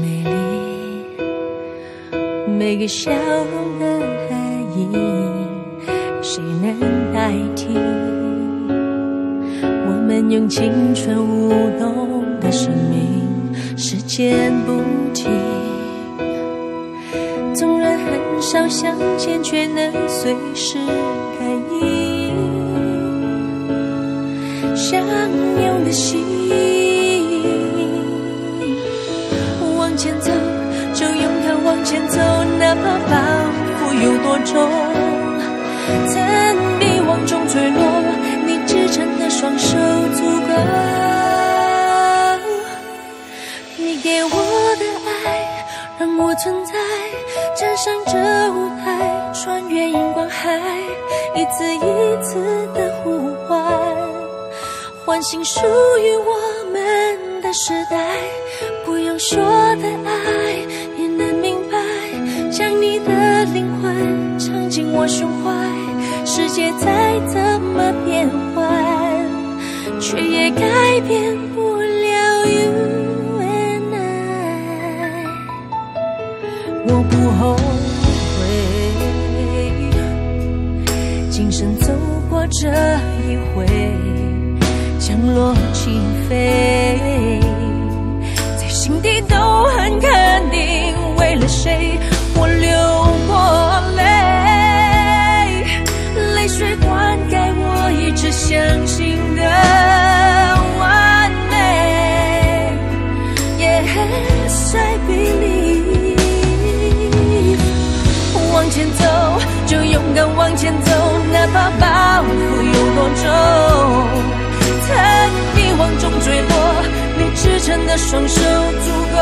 美丽，每个笑容的含义，谁能代替？我们用青春舞动的生命，时间不停。纵然很少相见，却能随时感应相拥的心。前走，哪怕包袱有多重，曾迷惘中坠落，你支撑的双手足够。你给我的爱，让我存在，站上这舞台，穿越荧光海，一次一次的呼唤，唤醒属于我们的时代。不用说的爱。将你的灵魂藏进我胸怀，世界再怎么变幻，却也改变不了 You and I。 我不后悔，今生走过这一回，降落起飞，在心底都很肯定，为了谁？我流过泪，泪水灌溉我一直相信的完美。Yes, I believe。 往前走，就勇敢往前走，哪怕包袱有多重，曾迷惘中坠落，你支撑的双手足够。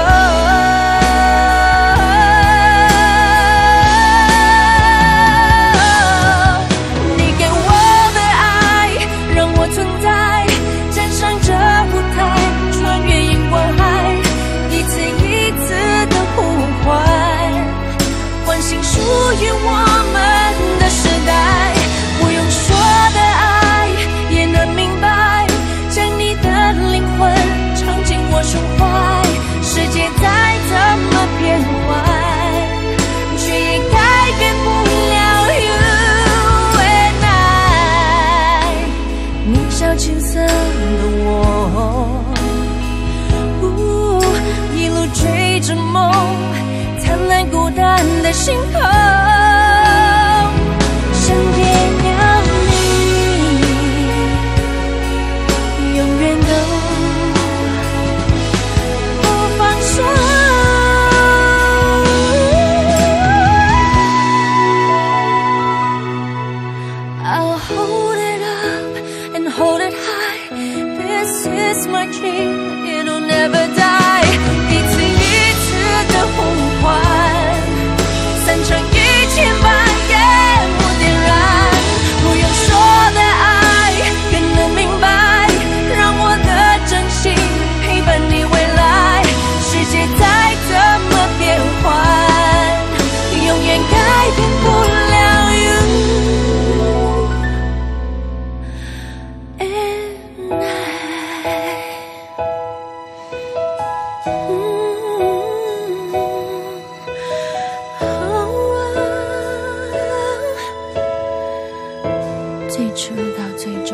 星空想念有你，永远都不放手。I'll hold it up and hold it high. This is my dream, it'll never die. 一次一次的呼唤。像一千般烟雾点燃，不用说的爱更能明白，让我的真心陪伴你未来。世界再怎么变幻，永远改变不了 You and I。最初到最终。